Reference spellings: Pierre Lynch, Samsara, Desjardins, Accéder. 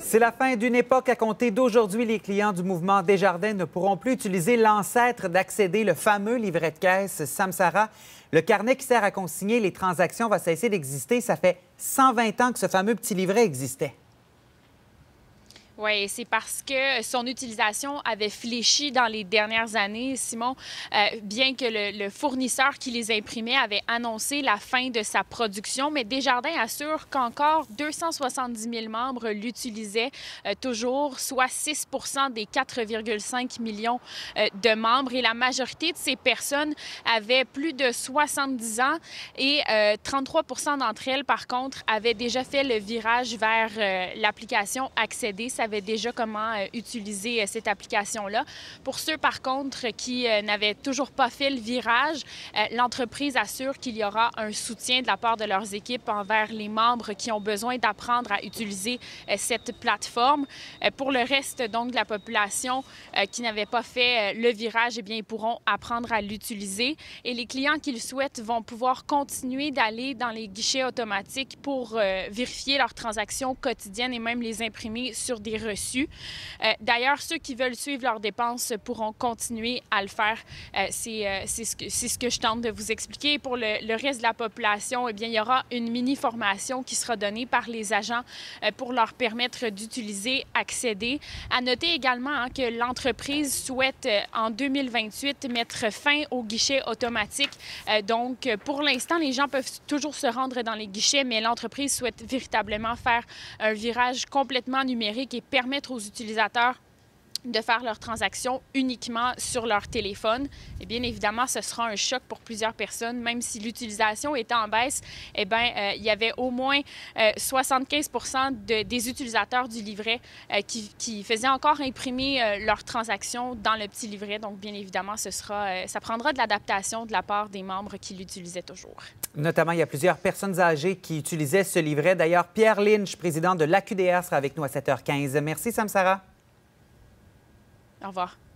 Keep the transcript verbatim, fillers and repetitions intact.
C'est la fin d'une époque. À compter d'aujourd'hui, les clients du mouvement Desjardins ne pourront plus utiliser l'ancêtre d'Accéder, le fameux livret de caisse Samsara. Le carnet qui sert à consigner les transactions va cesser d'exister. Ça fait cent vingt ans que ce fameux petit livret existait. Oui, c'est parce que son utilisation avait fléchi dans les dernières années, Simon, euh, bien que le, le fournisseur qui les imprimait avait annoncé la fin de sa production. Mais Desjardins assure qu'encore deux cent soixante-dix mille membres l'utilisaient euh, toujours, soit six pour cent des quatre virgule cinq millions euh, de membres. Et la majorité de ces personnes avaient plus de soixante-dix ans et euh, trente-trois pour cent d'entre elles, par contre, avaient déjà fait le virage vers euh, l'application Accéder. Ça avait déjà comment euh, utiliser euh, cette application-là. Pour ceux, par contre, qui euh, n'avaient toujours pas fait le virage, euh, l'entreprise assure qu'il y aura un soutien de la part de leurs équipes envers les membres qui ont besoin d'apprendre à utiliser euh, cette plateforme. Euh, pour le reste, donc, de la population euh, qui n'avait pas fait euh, le virage, eh bien, ils pourront apprendre à l'utiliser. Et les clients qui le souhaitent vont pouvoir continuer d'aller dans les guichets automatiques pour euh, vérifier leurs transactions quotidiennes et même les imprimer sur des reçus. Euh, D'ailleurs, ceux qui veulent suivre leurs dépenses pourront continuer à le faire. Euh, C'est euh, ce, ce que je tente de vous expliquer. Pour le, le reste de la population, eh bien, il y aura une mini-formation qui sera donnée par les agents euh, pour leur permettre d'utiliser Accéder. À noter également hein, que l'entreprise souhaite, euh, en deux mille vingt-huit, mettre fin aux guichets automatiques. Euh, donc, pour l'instant, les gens peuvent toujours se rendre dans les guichets, mais l'entreprise souhaite véritablement faire un virage complètement numérique et permettre aux utilisateurs de faire leurs transactions uniquement sur leur téléphone. Et bien évidemment, ce sera un choc pour plusieurs personnes. Même si l'utilisation était en baisse, eh bien, euh, il y avait au moins euh, soixante-quinze pour cent de, des utilisateurs du livret euh, qui, qui faisaient encore imprimer euh, leurs transactions dans le petit livret. Donc, bien évidemment, ce sera, euh, ça prendra de l'adaptation de la part des membres qui l'utilisaient toujours. Notamment, il y a plusieurs personnes âgées qui utilisaient ce livret. D'ailleurs, Pierre Lynch, président de l'A Q D R, sera avec nous à sept heures quinze. Merci, Samsara. Au revoir.